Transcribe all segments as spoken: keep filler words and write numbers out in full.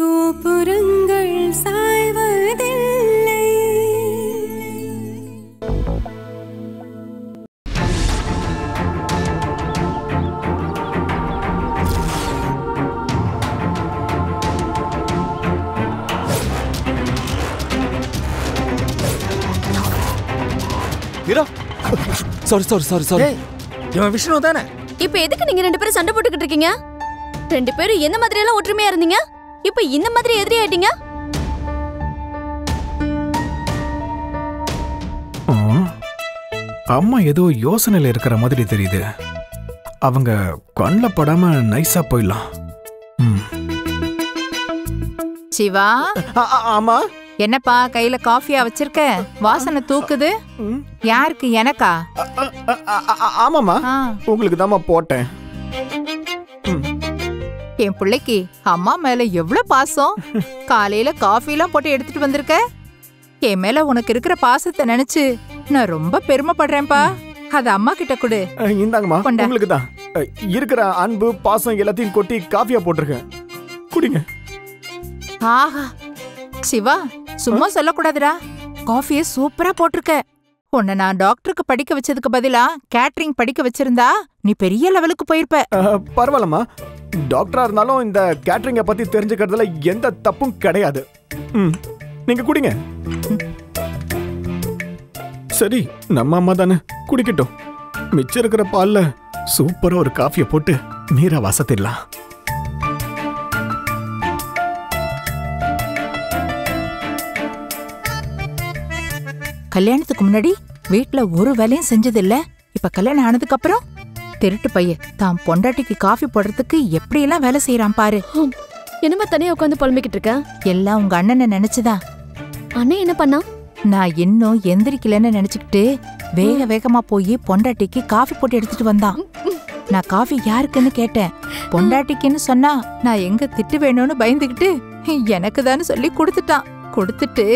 கோபுரங்கள் சாய்வதில்லை. இரா, சாரி சாரி சாரி சாரி. இவன் விஷ்ணு தானே? இப்ப எதுக்கு நீங்க ரெண்டு பேரும் சண்டை போட்டுக்கிட்டு இருக்கீங்க? ரெண்டு பேரும் என்ன மாதிரி எல்லாம் ஒற்றுமையா இருந்தீங்க, இப்ப இந்த மாதிரி எதிரி ஆயிட்டீங்க. அம்மா ஏதோ யோசனையில இருக்கிற மாதிரி தெரியுது. அவங்க கண்ணில் படாம நைஸா போயிடலாம். சிவா, ஆமா என்னப்பா கையில காஃபியா வச்சிருக்க? வாசனை தூக்குது. யாருக்கு, எனக்கா? ஆமாமா, உங்களுக்கு தான்மா போட்டேன். என் பிள்ளைக்கு அம்மா மேல எவ்வளவு பாசம். காலையில காஃபி எல்லாம் போட்டு எடுத்துட்டு வந்திருக்க. என் மேல உனக்கு இருக்கிற பாசத்தை நினைச்சு நான் ரொம்ப பெருமைப்படுறேன்பா. அது அம்மா கிட்ட கொடு. இந்தாங்கம்மா, உங்களுக்கு தான் இருக்கிற அன்பு பாசம் எல்லாத்தையும் கொட்டி காஃபியா போட்டிருக்கேன், குடிங்க. ஆஹா சிவா, சும்மா சொல்லக்கூடாதுடா, காஃபியை சூப்பரா போட்டிருக்க. உன்னை நான் டாக்டருக்கு படிக்க வச்சதுக்கு பதிலா கேட்டரிங் படிக்க வச்சிருந்தா நீ பெரிய லெவலுக்கு போயிருப்ப. பரவாயில்லம்மா, டாக்டரா இருந்தாலும் இந்த கேட்டரிங்கை பத்தி தெரிஞ்சுக்கிறதுல எந்த தப்பும் கிடையாது. நீங்க குடிங்க. சரி, நம்ம அம்மா தானே, குடிக்கட்டும். மிச்சம் இருக்கிற பால்ல சூப்பரா ஒரு காஃபியை போட்டு நீரா வாசத்திடலாம். கல்யாணத்துக்கு முன்னாடி வீட்டுல ஒரு வேலையும் செஞ்சதில்ல. இப்ப கல்யாணம் ஆனதுக்கு அப்புறம் திருட்டு பையன் தான் பொண்டாட்டிக்கு காஃபி போடுறதுக்கு எப்படி எல்லாம் வேலை செய்யறான் பாரு. என்னமா தனியா உட்காந்து புலம்பிக்கிட்டு இருக்க? எல்லாம் உங்க அண்ணனை நினைச்சுதான். அண்ணன் என்ன பண்ணா? நான் இன்னும் எந்திரிக்கலன்னு நினைச்சுக்கிட்டு வேக வேகமா போய் பொண்டாட்டிக்கு காஃபி போட்டு எடுத்துட்டு வந்தான். நான் காஃபி யாருக்குன்னு கேட்டேன். பொண்டாட்டிக்குன்னு சொன்னா நான் எங்க திட்டு வேணும்னு பயந்துகிட்டு எனக்கு தானே சொல்லி கொடுத்துட்டான். கொடுத்துட்டு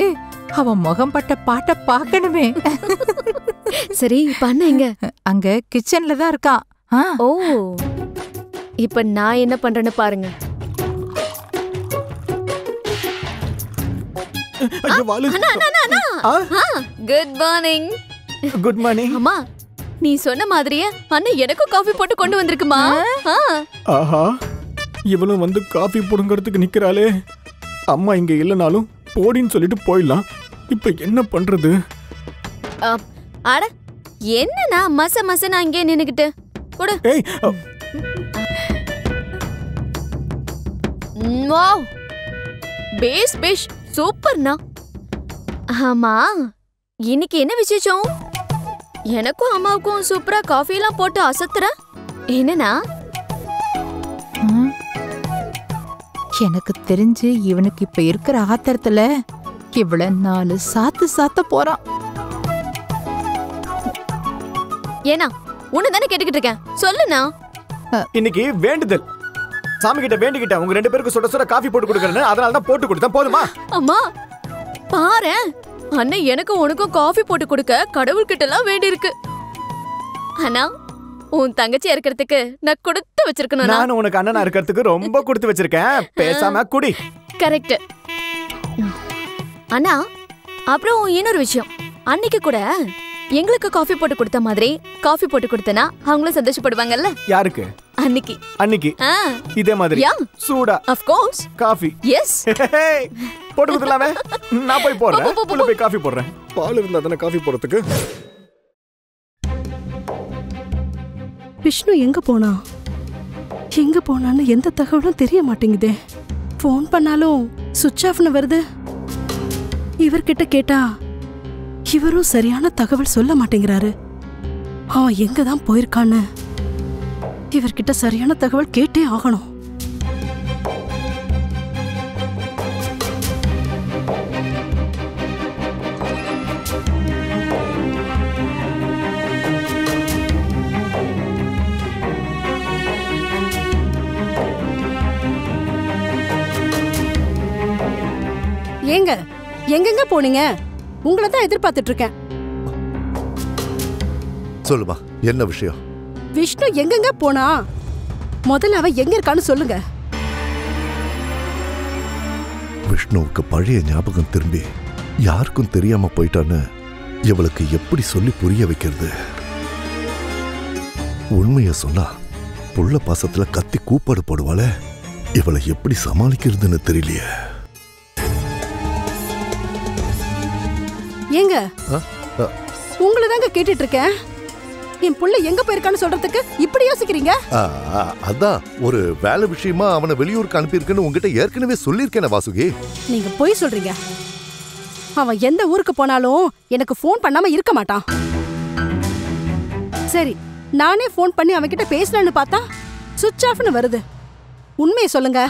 அவன் முகம் பட்ட பாட்ட பாக்கணுமே. சரி, இப்ப அண்ணன் எங்க? அங்க கிச்சன்ல தான் இருக்கான். ஓ, இப்ப நான் என்ன பண்றேன்னு பாருங்க. Good morning. Good morning. அம்மா, நீ சொன்ன மாதிரியே அண்ணன் எனக்கும் காஃபி போட்டு கொண்டு வந்திருக்குமா? ஆஹா, இவளும் வந்து காஃபி புடுங்கிறதுக்கு நிக்கிறாளே. அம்மா இங்க இல்லைனாலும் போடின்னு சொல்லிட்டு போயிடலாம். இப்ப என்ன பண்றது? அட என்னன்னா மச மச நான் இங்கே நின்னுக்கிட்டு கொடு. வாவ், பேஸ் பேஸ் சூப்பர்னா. ஆமா, இன்னைக்கு என்ன விசேஷம்? எனக்கும் அம்மாவுக்கும் சூப்பரா காஃபி எல்லாம் போட்டு அசத்துற என்னன்னா? எனக்கு தெரிஞ்சு இவனுக்கு இப்ப இருக்கிற ஆத்திரத்துல இவ்வள நாலு சாத்து சாத்த போறான். ஏனா உனதானே கேட்டுக்கிட்டு இருக்கேன், சொல்லுண்ணா. இன்னைக்கு வேண்டுதல், சாமி கிட்ட வேண்டிக்கிட்டேன் உங்க ரெண்டு பேருக்கு சுட சுட காஃபி போட்டு கொடுக்கறேன்னு. அதனால தான் போட்டு கொடுத்தேன், போதுமா? அம்மா பாரு, அண்ணே எனக்கு உனக்கும் காஃபி போட்டு கொடுக்க கடவுள்கிட்ட எல்லாம் வேண்டி இருக்கு. அண்ணா, உன் தங்கச்சி இருக்கிறதுக்கு நான் கொடுத்து வச்சிருக்கணும். நான் உனக்கு அண்ணனா இருக்கிறதுக்கு ரொம்ப கொடுத்து வச்சிருக்கேன். பேசாம குடி. கரெக்ட். அண்ணா, அப்புறம் இன்னொரு விஷயம். அன்னைக்கு கூட எங்களுக்கு காஃபி போட்டு கொடுத்த மாதிரி காஃபி போட்டு கொடுத்தனா அவங்களும் சந்தோஷப்படுவாங்கல்ல. யாருக்கு? அன்னைக்கு அன்னைக்கு இதே மாதிரி சூடா ஆஃப் கோர்ஸ் காஃபி. எஸ், போட்டு கொடுக்கலாமே. நான் போய் போறேன், புள்ள போய் காஃபி போடுறேன். பால் இருந்தா தான காஃபி போடுறதுக்கு. விஷ்ணு எங்க போனா எங்க போனான்னு எந்த தகவலும் தெரிய மாட்டேங்குதே. ஃபோன் பண்ணாலும் சுவிட்ச் ஆஃப்னு வருது. இவர்கிட்ட கேட்டா இவரும் சரியான தகவல் சொல்ல மாட்டேங்கிறாரு. அவன் எங்க தான் போயிருக்கான்னு இவர்கிட்ட சரியான தகவல் கேட்டே ஆகணும். எங்க எங்கெங்க போனீங்க? உங்களை தான் எதிர்பார்த்துட்டு இருக்கேன். சொல்லுமா, என்ன விஷயம்? விஷ்ணு எங்கெங்க போனா முதல்ல அவ எங்க இருக்கான்னு சொல்லுங்க. விஷ்ணுவுக்கு பழைய ஞாபகம் திரும்பி யாருக்கும் தெரியாம போயிட்டான்னு இவளுக்கு எப்படி சொல்லி புரிய வைக்கிறது? உண்மைய சொன்னா புள்ள பாசத்துல கத்தி கூப்பாடு போடுவாள, இவளை எப்படி சமாளிக்கிறதுன்னு தெரியலையே. ஏங்க உங்களை தாங்க கேட்டுட்டு இருக்கேன், என் புள்ள எங்க போயிருக்கான்னு சொல்றதுக்கு இப்படி யோசிக்கிறீங்க? அதான் ஒரு வேலை விஷயமா அவனை வெளியூருக்கு அனுப்பியிருக்கேன்னு உங்ககிட்ட ஏற்கனவே சொல்லியிருக்கேன் வாசுகி. நீங்க போய் சொல்றீங்க. அவன் எந்த ஊருக்கு போனாலும் எனக்கு ஃபோன் பண்ணாம இருக்க மாட்டான். சரி, நானே ஃபோன் பண்ணி அவன் கிட்ட பேசலான்னு பார்த்தா சுவிட்ச் ஆஃப்னு வருது. உண்மையை சொல்லுங்க,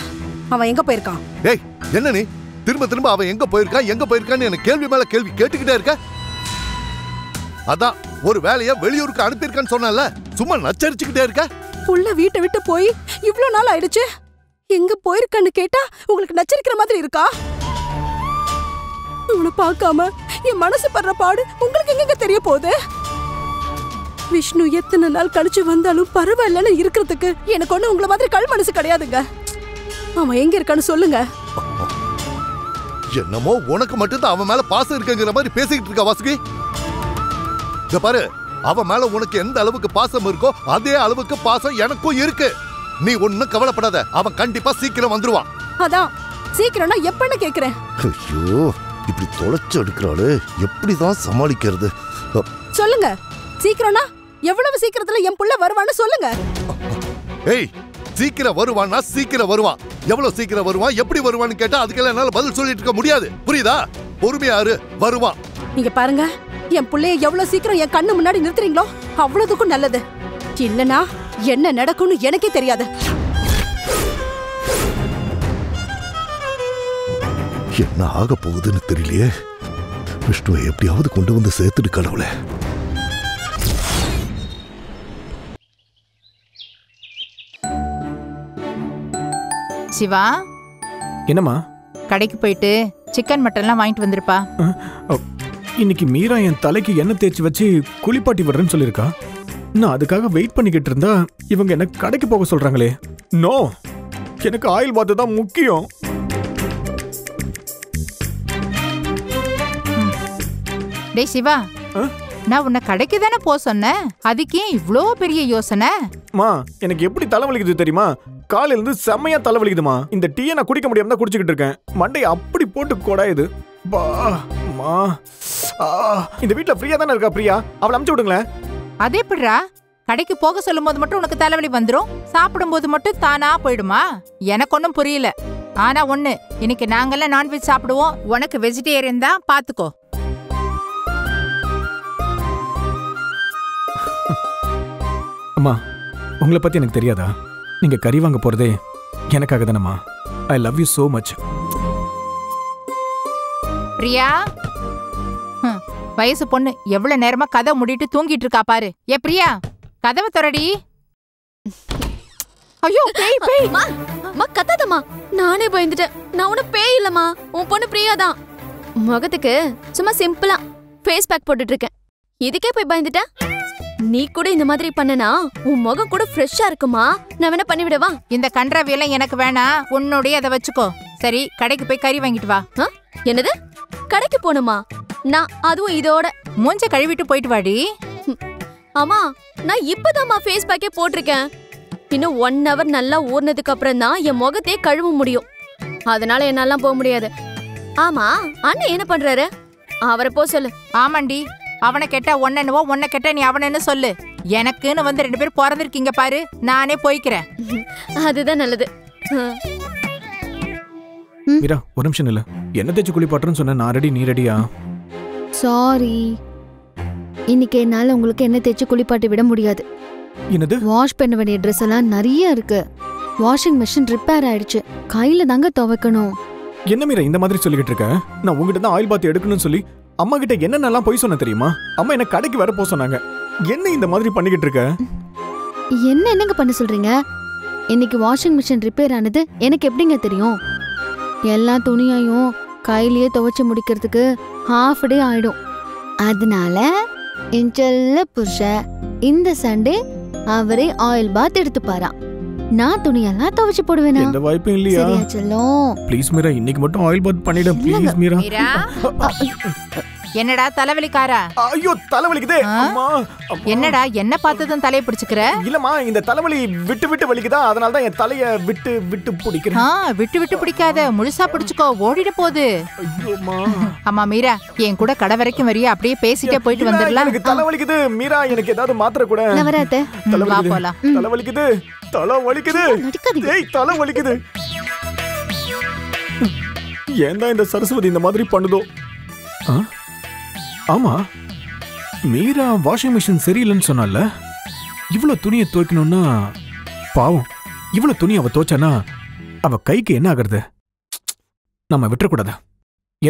அவன் எங்க போயிருக்கான்? ஏய் என்ன நீ திரும்ப திரும்ப அவன் எங்க போயிருக்கான் எங்க போயிருக்கான்னு எனக்கு கேள்வி மேல கேள்வி கேட்டுக்கிட்டே இருக்க? அதான் ஒரு வேலைய வெளியூருக்கு அனுப்பியிருக்கான்னு சொன்னால சும்மா நச்சரிச்சுக்கிட்டே இருக்க. புள்ள வீட்டை விட்டு போய் இவ்ளோ நாள் ஆயிடுச்சு, எங்க போயிருக்கான்னு கேட்டா உங்களுக்கு நச்சரிக்கிற மாதிரி இருக்கா? உங்களை பார்க்காம என் மனசு படுற பாடு உங்களுக்கு எங்க தெரிய போகுது? விஷ்ணு எத்தனை நாள் கழிச்சு வந்தாலும் பரவாயில்லன்னு இருக்கிறதுக்கு எனக்கு ஒண்ணு உங்களை மாதிரி கல் மனசு கிடையாதுங்க. அவன் எங்க இருக்கான்னு சொல்லுங்க. என்னமோ உனக்கு மட்டும்தான் அவன் மேல பாசம் இருக்குங்கிற மாதிரி பேசிக்கிட்டு இருக்கா வாசுகி. பாரு, அவன் மேல உனக்கு எந்த அளவுக்கு பாசம் இருக்கோ அதே அளவுக்கு பாசம் எனக்கும் இருக்கு. நீ ஒன்னும் கவலைப்படாத, அவன் கண்டிப்பா சீக்கிரம் வந்துருவான். அதான் சீக்கிரம்னா எப்பன்னு கேக்குறேன். ஐயோ இப்படி தொலைச்சு எடுக்கிறாளே, எப்படிதான் சமாளிக்கிறது சொல்லுங்க. சீக்கிரம்னா எவ்வளவு சீக்கிரத்துல என் புள்ள வருவான்னு சொல்லுங்க. ஏய் சீக்கிரம் வருவான்னா சீக்கிரம் வருவான், எவ்வளவு சீக்கிரம் வருவான் எப்படி வருவான்னு கேட்டா அதுக்கெல்லாம் என்னால பதில் சொல்லிட்டு இருக்க முடியாது. புரியுதா? பொறுமையாரு, வருவான். நீங்க பாருங்க, என் பிள்ளைய எவ்வளவு சீக்கிரம் என் கண்ணு முன்னாடி நிறுத்துறீங்களோ அவ்வளவுக்கும் நல்லது. இல்லனா என்ன நடக்கும்னு எனக்கே தெரியாது. என்ன ஆக போகுதுன்னு தெரியலையே. விஷ்ணுவை எப்படியாவது கொண்டு வந்து சேர்த்துட்டு கடவுளே. சிவா, என்னம்மா? கடைக்கு போயிட்டு சிக்கன் மட்டன்லாம் வாங்கிட்டு வந்திருப்பா. இன்னைக்கு மீரா என் தலைக்கு எண்ணெய் தேய்ச்சி வச்சு குளிப்பாட்டி விடுறேன்னு சொல்லியிருக்கா. நான் அதுக்காக வெயிட் பண்ணிக்கிட்டு இருந்தா இவங்க என்ன கடைக்கு போக சொல்றாங்களே. நோ, எனக்கு ஆயில் வாத்து தான் முக்கியம். டேய் சிவா, நான் உன்னை கடைக்கு தானே போக சொன்னேன், அதுக்கு ஏன் இவ்வளோ பெரிய யோசனை? மா எனக்கு எப்படி தலைவலிக்குது தெரியுமா? காலையிலேருந்து செம்மையா தலைவலிக்குதுமா. இந்த டீயை நான் குடிக்க முடியாம தான் குடிச்சுக்கிட்டு இருக்கேன். மண்டையை அப்படி போட்டு கொடாயுது. பா மா, இந்த வீட்டுல பிரியா தானே இருக்கா. பிரியா அவளை அனுப்பிச்சு விடுங்களேன். அதே எப்படிடா? கடைக்கு போக சொல்லும் போது மட்டும் உனக்கு தலைவலி வந்துடும், சாப்பிடும் போது மட்டும் தானா போயிடுமா? எனக்கு ஒன்றும் புரியல. ஆனா ஒண்ணு, இன்னைக்கு நாங்கெல்லாம் நான்வெஜ் சாப்பிடுவோம், உனக்கு வெஜிடேரியன் தான், பாத்துக்கோ. அம்மா உங்களை பத்தி எனக்கு தெரியாதா? நீங்க கறி வாங்க போறதே எனக்காக தானம்மா. I love you so much. Priya வயசு பொண்ணு, எவ்வளவு நேரமா கதை மூடிட்டு தூங்கிட்டு இருக்கா பாரு. ஏ பிரியா, கதவை திறடி. ஐயோ பேய் பேய். அம்மா அம்மா கத்தாதம்மா, நானே பயந்துட்டேன். நான் உன பேய் இல்லம்மா, உன் பொண்ணு பிரியா தான். முகத்துக்கு சும்மா சிம்பிளா ஃபேஸ் பேக் போட்டுட்டு இருக்கேன், இதுக்கே போய் பயந்துட்டேன். நீ கூட இந்த மாதிரி பண்ணனா உன் முகம் கூட ஃப்ரெஷ்ஷா இருக்குமா? நான் வேணா பண்ணி விடவா? இந்த கன்றவியல எனக்கு வேணா, உன்னுடைய அதை வச்சுக்கோ. சரி கடைக்கு போய் கறி வாங்கிட்டு வா. என்னது கடைக்கு போணுமா? நான் அதுவும் இதோட மூஞ்ச கழுவிட்டு போயிட்டு வாடி. ஆமா நான் இப்பதாம்மா ஃபேஸ் பேக்கே போட்டிருக்கேன். இன்னும் ஒன் ஹவர் நல்லா ஊர்னதுக்கு அப்புறம் தான் என் முகத்தையே கழுவ முடியும். அதனால என்னெல்லாம் போக முடியாது. ஆமா அண்ணன் என்ன பண்றாரு? அவரை போ சொல்லு. ஆமாண்டி, அவனை கேட்டா ஒன்னென்னவோ, ஒன்ன கேட்டா நீ அவனன்னு சொல்லு. எனக்குன்னு வந்து ரெண்டு பேரும் பிறந்திருக்கீங்க பாரு, நானே போய்க்கிறேன். அதுதான் நல்லது. மீரா ஒரு நிமிஷம் இல்ல, என்ன தேச்சு குளிப்பாட்டுறேன்னு சொன்ன, நான் ரெடி நீ ரெடியா? சாரி, இன்னைக்கு என்னால உங்களுக்கு என்ன தேச்சு குளிப்பாட்டி விட முடியாது. என்னது? வாஷ் பண்ண வேண்டிய ட்ரெஸ் எல்லாம் நிறைய இருக்கு. வாஷிங் மிஷின் ரிப்பேர் ஆயிடுச்சு, கையில தாங்க துவைக்கணும். என்ன மீரா இந்த மாதிரி சொல்லிக்கிட்டு இருக்க? நான் உங்ககிட்ட தான் ஆயில் பாத்து எடுக்கணும்னு சொல்லி அம்மா கிட்ட என்னென்னலாம் போய் சொன்ன தெரியுமா? அம்மா என்ன கடைக்கு வர போய் சொன்னாங்க. என்ன இந்த மாதிரி பண்ணிக்கிட்டு இருக்க? என்ன என்னங்க பண்ண சொல்றீங்க? இன்னைக்கு வாஷிங் மிஷின் ரிப்பேர் ஆனது எனக்கு எப்படிங்க தெரியும்? எல்லா துணியையும் கையிலேயே துவைச்சு முடிக்கிறதுக்கு ஹாஃப் டே ஆயிடும். அதனால என் செல்ல புருஷ இந்த சண்டே அவரே ஆயில் பாத் எடுத்துப்பாராம். நான் துணியெல்லாம் துவைச்சு போடுவேனா? இந்த வாய்ப்பு இல்லையா? சரியா செல்லம். ப்ளீஸ் மீரா, இன்னைக்கு மட்டும் ஆயில் பாத் பண்ணிடு ப்ளீஸ் மீரா. என்னடா தலைவலிக்காரா? ஐயோ தலைவலிக்குதே அம்மா. என்னடா என்ன பார்த்ததும் தலைய பிடிச்சுக்கற? இல்லம்மா, இந்த தலைவலி விட்டு விட்டு வலிக்குதா, அதனால தான் என் தலைய விட்டு விட்டு பிடிக்கிறேன். ஆ, விட்டு விட்டு பிடிக்காத, முழுசா பிடிச்சுக்கோ, ஓடிட போகுது. ஐயோம்மா. அம்மா மீரா, என் கூட கடை வரைக்கும் வரியா? அப்படியே பேசிட்டே போயிட்டு வந்துடலாம். எனக்கு தலைவலிக்குது மீரா, எனக்கு ஏதாவது மாத்திரை கூட. நவராதே வா போலாம். தலைவலிக்குது தலைவலிக்குது ஏய் தலைவலிக்குது. ஏன்டா இந்த சரஸ்வதி இந்த மாதிரி பண்ணுதோ? ஆ ஆமா, மீரா வாஷிங் மிஷின் சரியில்லைன்னு சொன்னால, இவ்வளோ துணியை துவைக்கணும்னா பாவம், இவ்வளோ துணி அவள் துவைச்சானா அவள் கைக்கு என்ன ஆகிறது? நம்ம விட்டுறக்கூடாது,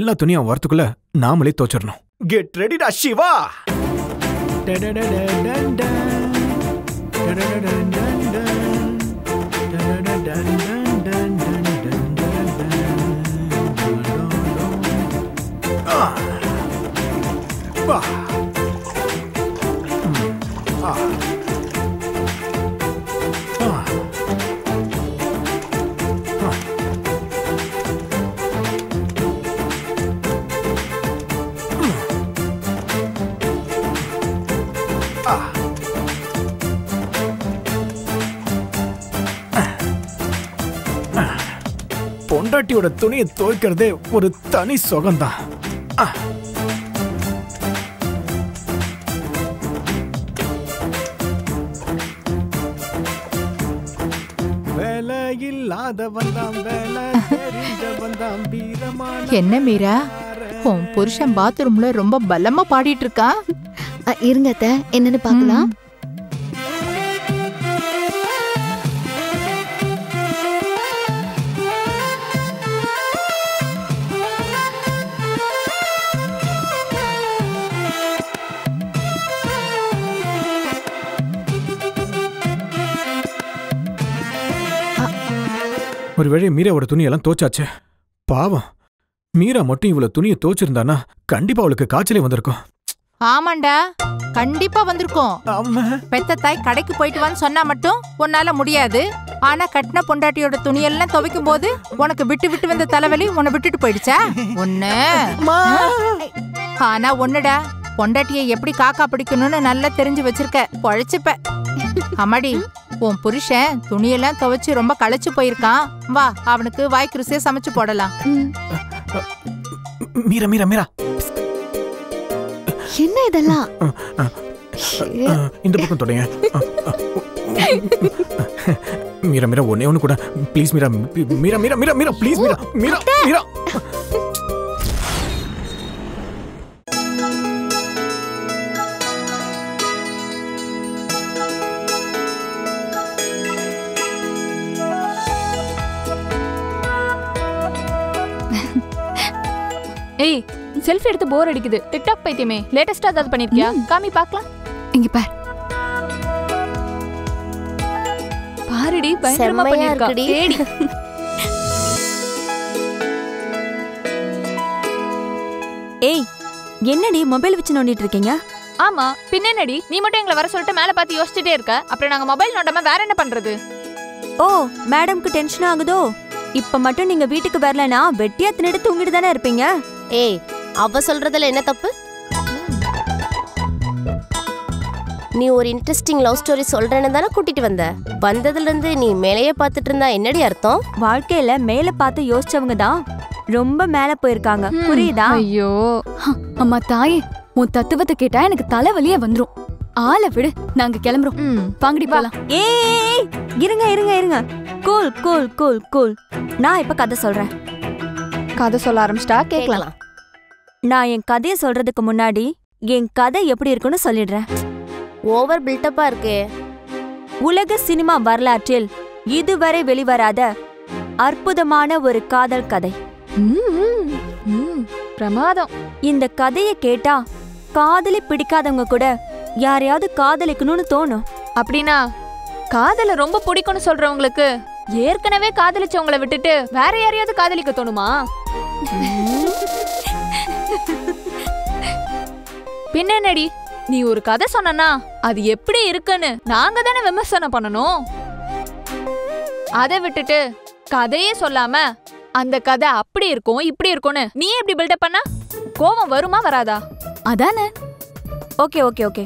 எல்லா துணியும் அவள் வரத்துக்குள்ள நாமளே துவைச்சிடணும். கெட் ரெடிடா Shiva. Bah. Hmm. Ah. Ah. Ah. Hmm. Ah. Ah. பொண்டாட்டியோட துணியை துவைக்கிறதே ஒரு தனி சுகம்தான். ஆ என்ன மீரா, உன் புருஷன் பாத்ரூம்ல ரொம்ப பலமா பாடிட்டு இருக்கா? இருங்க அத்தை, என்னன்னு பாக்கலாம். ஒரு வேளையை மீராவோட துணியெல்லாம் தோச்சாச்சு. பாவம், மீரா மட்டும் இவ்வளவு துணியை தோச்சிருந்தானா கண்டிப்பா அவளுக்கு காய்ச்சலே வந்திருக்கும். ஆமாண்டா, கண்டிப்பா வந்திருக்கும். பெத்த தாய் கடைக்கு போயிட்டு வான்னு சொன்னா மட்டும் உன்னால முடியாது. ஆனா கட்டின பொண்டாட்டியோட துணியெல்லாம் துவைக்கும் போது உனக்கு விட்டு விட்டு வந்த தலைவலி உன்னை விட்டுட்டு போயிடுச்சா ஒண்ணு? ஆனா ஒண்ணுடா, பொண்டாட்டியை எப்படி காக்கா பிடிக்கணும்னு நல்லா தெரிஞ்சு வச்சிருக்க, பொழைச்சுப்ப. அம்மாடி, உன் புருஷன் துணியெல்லாம் துவைச்சு ரொம்ப களைச்சு போயிருக்கான், வா அவனுக்கு வாய்க்குருசிய சமைச்சு போடலாம். மீரா மீரா மீரா, என்ன இதெல்லாம்? இந்த பக்கம் தொடங்க. மீரா மீரா, ஒண்ணே ஒண்ணு கூட ப்ளீஸ் மீரா. மீரா மீரா மீரா மீரா ப்ளீஸ் மீரா மீரா மீரா. ஏய், செல்ஃபி எடுத்து போர் அடிக்குது, டிக்டாக் பைத்தியமே, லேட்டஸ்டா ஏதாவது பண்ணிருக்கியா? காமி பார்க்கலாம். இங்க பார், பாருடி, பயங்கரமா பண்ணிருக்கா. ஏடி ஏய், என்னடி மொபைல் வச்சு நோண்டிட்டு இருக்கீங்க? ஆமா பின்னடி, நீ மட்டும் எங்களை வர சொல்லிட்டு மேல பார்த்து யோசிச்சுட்டே இருக்க, அப்புறம் நாங்க மொபைல் நோண்டாம வேற என்ன பண்றது? ஓ, மேடம்க்கு டென்ஷன் ஆகுதோ? இப்ப மட்டும் நீங்க வீட்டுக்கு வரலனா வெட்டியா தின்னுட்டு தூங்கிட்டு தானே இருப்பீங்க. ஏய், அவ சொல்றதுல என்ன தப்பு? நீ ஒரு இன்ட்ரெஸ்டிங் லவ் ஸ்டோரி சொல்றேன்னு தானே கூட்டிட்டு வந்த, வந்ததுல இருந்து நீ மேலையே பார்த்துட்டு இருந்தா என்னடி அர்த்தம்? வாழ்க்கையில மேல பார்த்து யோசிச்சவங்க தான் ரொம்ப மேல போயிருக்காங்க, புரியுதா? ஐயோ அம்மா தாயே, உன் தத்துவத்தை கேட்டா எனக்கு தலைவலியே வந்துரும். ஆளை விடு, நாங்க கிளம்புறோம். வாங்கடி போலாம். ஏய் இருங்க இருங்க இருங்க, கூல் கூல் கூல் கூல். நான் இப்ப கதை சொல்றேன். கதை சொல்ல ஆரம்பிச்சிட்டா கேட்கலாம். நான் என் கதையை சொல்றதுக்கு முன்னாடி என் கதை எப்படி இருக்குன்னு சொல்லிடுறேன். ஓவர் பில்டப்பா இருக்கு. உலக சினிமா வரலாற்றில் இதுவரை வெளிவராத அற்புதமான ஒரு காதல் கதை. பிரமாதம். இந்த கதையை கேட்டா காதலி பிடிக்காதவங்க கூட யாரையாவது காதலிக்கணும்னு தோணும். அப்படின்னா காதல ரொம்ப பிடிக்கும்னு சொல்றவங்களுக்கு ஏற்கனவே காதலிச்சவங்களை விட்டுட்டு வேற யாரையாவது காதலிக்க தோணுமா? பின்னடி, நீ ஒரு கதை சொன்னா அது எப்படி இருக்குன்னு நாங்க தானே விமர்சனம் பண்ணணும். அதை விட்டுட்டு கதையே சொல்லாம அந்த கதை அப்படி இருக்கும் இப்படி இருக்கும்னு நீ எப்படி பில்டப் பண்ண? கோபம் வருமா வராதா? அதானே. ஓகே ஓகே ஓகே,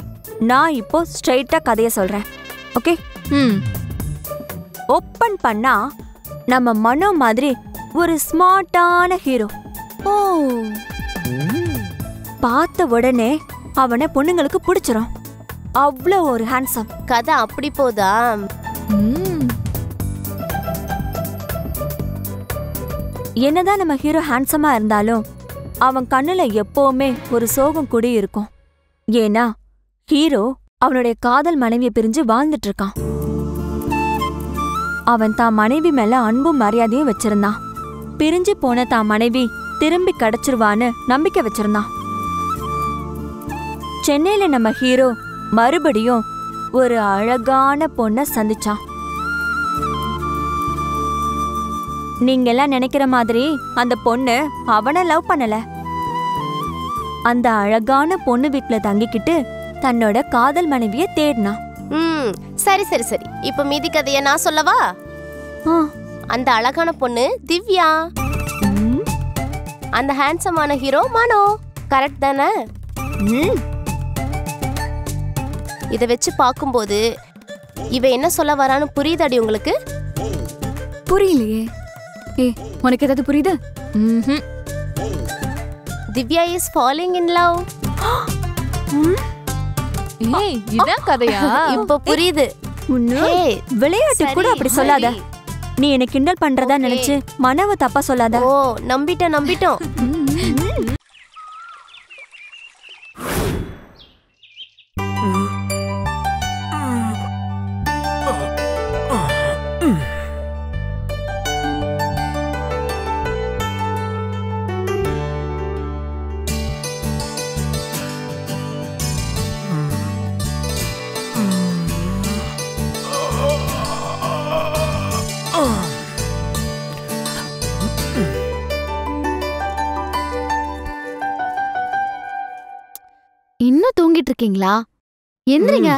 நான் இப்போ ஸ்ட்ரைட்டா கதையை சொல்றேன். ஓகே, ம், ஓப்பன் பண்ணா நம்ம மனோ மாதிரி ஒரு ஸ்மார்ட்டான ஹீரோ. ஓ, பார்த்த உடனே அவனை பொண்ணுங்களுக்கு பிடிச்சிரும். அவ்வளோ ஒரு ஹேண்ட்ஸம். கதை அப்படி போதா? என்னதான் நம்ம ஹீரோ ஹேண்ட்ஸமா இருந்தாலும் அவன் கண்ணுல எப்பவுமே ஒரு சோகம் கூடி இருக்கும். ஏன்னா ஹீரோ அவனுடைய காதல் மனைவியை பிரிஞ்சு வாழ்ந்துட்டு இருக்கான். அவன் தான் மனைவி மேல அன்பும் மரியாதையும் வச்சிருந்தான். பிரிஞ்சு போன தான் மனைவி திரும்பி கிடைச்சிருவான்னு நம்பிக்கை வச்சிருந்தான். சென்னையில நம்ம ஹீரோ மறுபடியும் ஒரு அழகான பொண்ணை சந்திச்சான். நீங்கெல்லாம் நினைக்கிற மாதிரி அந்த பொண்ணு அவனை லவ் பண்ணல. அந்த அழகான பொண்ணு வீட்டுல தங்கிக்கிட்டு தன்னோட காதல் மனைவிய தேடினான். ம், சரி சரி சரி, இப்ப மீதி கதைய நான் சொல்லவா? அந்த அழகான பொண்ணு திவ்யா, அந்த ஹேண்ட்ஸமான ஹீரோ மனோ. கரெக்ட் தானே? இதை வச்சு பார்க்கும்போது இவ என்ன சொல்ல வரான்னு புரியுதாடி உங்களுக்கு? புரியலையே. ஏ, உனக்கு ஏதாவது புரியுதா? Divya is falling in love. ஏய், இதான் கதையா? இப்ப புரியுது. ஏய், விளையாட்டு கூட அப்படி சொல்லாத. நீ என்ன கிண்டல் பண்றதா நினைச்சு மனவ தப்பா சொல்லாத. ஓ, நம்பிட்டோம் நம்பிட்டோம். இன்னும் தூங்கிட்டு இருக்கீங்களா? எந்திரிங்க.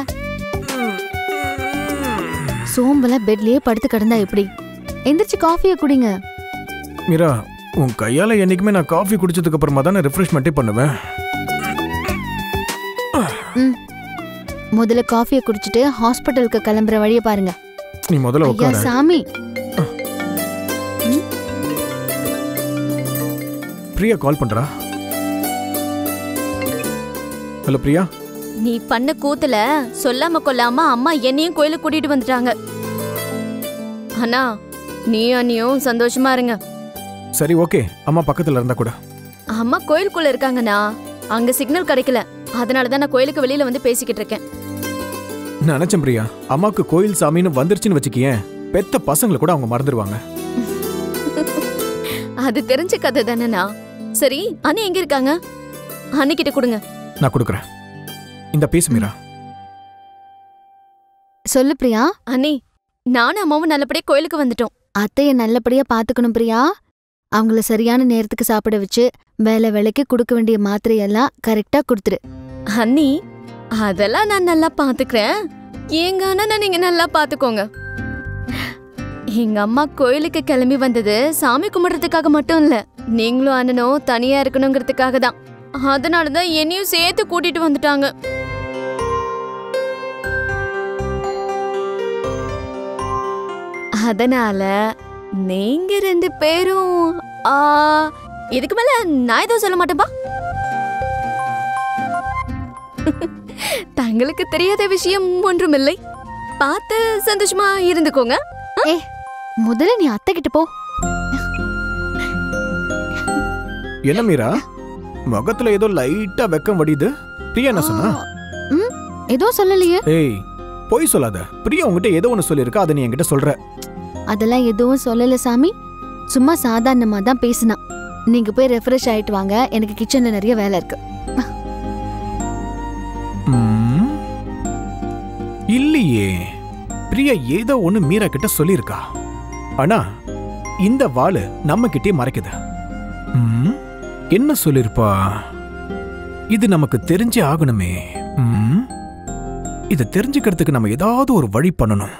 சோம்பல பெட்லயே படுத்து கிடந்தா எப்படி? எந்திரிச்சு காஃபியை குடிங்க. மீரா, உன் கையால என்னைக்குமே நான் காஃபி குடிச்சதுக்கு அப்புறமா தான் ரெஃப்ரெஷ்மெண்டே பண்ணுவேன். முதல்ல காஃபியை குடிச்சிட்டு ஹாஸ்பிட்டலுக்கு கிளம்புற வழியை பாருங்க. நீ முதல்ல உட்காரு சாமி. பிரியா கால் பண்றா. ஹலோ பிரியா, நீ பண்ண கூத்துல சொல்லாம கொள்ளாம அம்மா என்னையும் கோயிலுக்கு கூட்டிட்டு வந்துட்டாங்க. அண்ணா, நீ அண்ணியும் சந்தோஷமா இருங்க. சரி, ஓகே. அம்மா பக்கத்துல இருந்தா கூட? அம்மா கோயிலுக்குள்ள இருக்காங்கண்ணா, அங்க சிக்னல் கிடைக்கல, அதனாலதான் நான் கோயிலுக்கு வெளியில வந்து பேசிக்கிட்டு இருக்கேன். நினைச்சேன் பிரியா, அம்மாக்கு கோயில் சாமின்னு வந்துருச்சுன்னு வச்சுக்கேன், பெத்த பசங்களை கூட அவங்க மறந்துடுவாங்க. அது தெரிஞ்ச கதை தானேண்ணா. சரி, அண்ணி எங்க இருக்காங்க? அண்ணிக்கிட்ட கொடுங்க, நான் கொடுக்குறேன். இந்த பேசு மீரா. சொல்லு பிரியா. அண்ணி, நானும் அம்மாவும் நல்லபடியா கோயிலுக்கு வந்துட்டோம். அத்தைய நல்லபடியா பாத்துக்கணும் பிரியா. அவங்கள சரியான நேரத்துக்கு சாப்பிட வச்சு வேலை வேலைக்கு கொடுக்க வேண்டிய மாத்திரையெல்லாம் கரெக்டா கொடுத்துரு. அண்ணி, அதெல்லாம் நான் நல்லா பாத்துக்கிறேன். எங்க அண்ணா நீங்க நல்லா பாத்துக்கோங்க. எங்க அம்மா கோயிலுக்கு கிளம்பி வந்தது சாமி கும்பிடுறதுக்காக மட்டும் இல்ல, நீங்களும் அண்ணனும் தனியா இருக்கணுங்கிறதுக்காக தான். அதனாலதான் என்னையும் சேர்த்து கூட்டிட்டு வந்துட்டாங்க. அதனால நீங்க ரெண்டு பேரும் இதுக்கு மேல நான் எதுவும் சொல்ல மாட்டேன்பா. தங்களுக்கு தெரியாத விஷயம் ஒன்றும் இல்லை, பார்த்து சந்தோஷமா இருந்துக்கோங்க. முதல்ல நீ அத்தை கிட்ட போ. என்ன மீரா, முகத்துல ஏதோ லைட்டா வெக்கம் வடியுது. பிரியா என்ன சொன்னா? ஏதோ சொல்லலையே. ஏய், போய் சொல்லாத. பிரியா உங்ககிட்ட ஏதோ ஒன்னு சொல்லிருக்கா, அதை நீ என்கிட்ட சொல்ற. அதெல்லாம் எதுவும் சொல்லல சாமி, சும்மா சாதாரணமா தான் பேசினா. நீங்க போய் ரெஃப்ரெஷ் ஆயிட்டு வாங்க, எனக்கு கிச்சன்ல நிறைய வேலை இருக்கு. இல்லையே, பிரியா ஏதோ ஒன்னு மீரா கிட்ட சொல்லிருக்கா, ஆனா இந்த வாளு நம்ம கிட்டே மறைக்குது. என்ன சொல்லிருப்பா? இது நமக்கு தெரிஞ்சே ஆகணுமே. இதை தெரிஞ்சுக்கிறதுக்கு நம்ம ஏதாவது ஒரு வழி பண்ணணும்.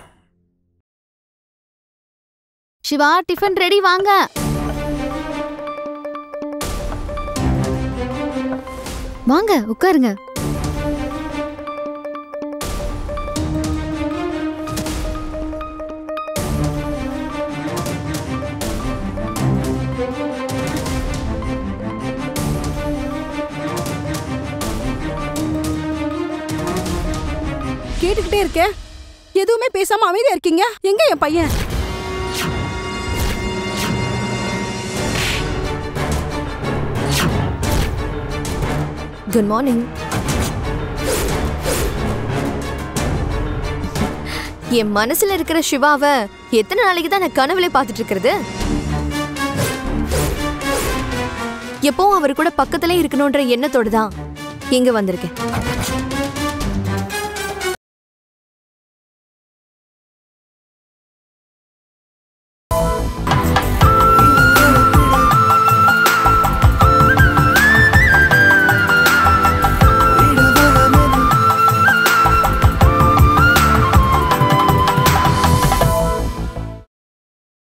சிவா, டிஃபன் ரெடி, வாங்க. வாங்க உட்காருங்க. கேட்டுக்கிட்டே இருக்க, எதுவுமே பேசாம அமைதியா இருக்கீங்க. எங்க என் பையன்? Good morning. என் மனசுல இருக்கிற சிவாவை எத்தனை நாளைக்கு தான் நான் கனவுல பாத்துட்டு இருக்கிறது? எப்பவும் அவர் கூட பக்கத்திலே இருக்கணும்ன்ற எண்ணத்தோடு தான் இங்க வந்திருக்கேன்.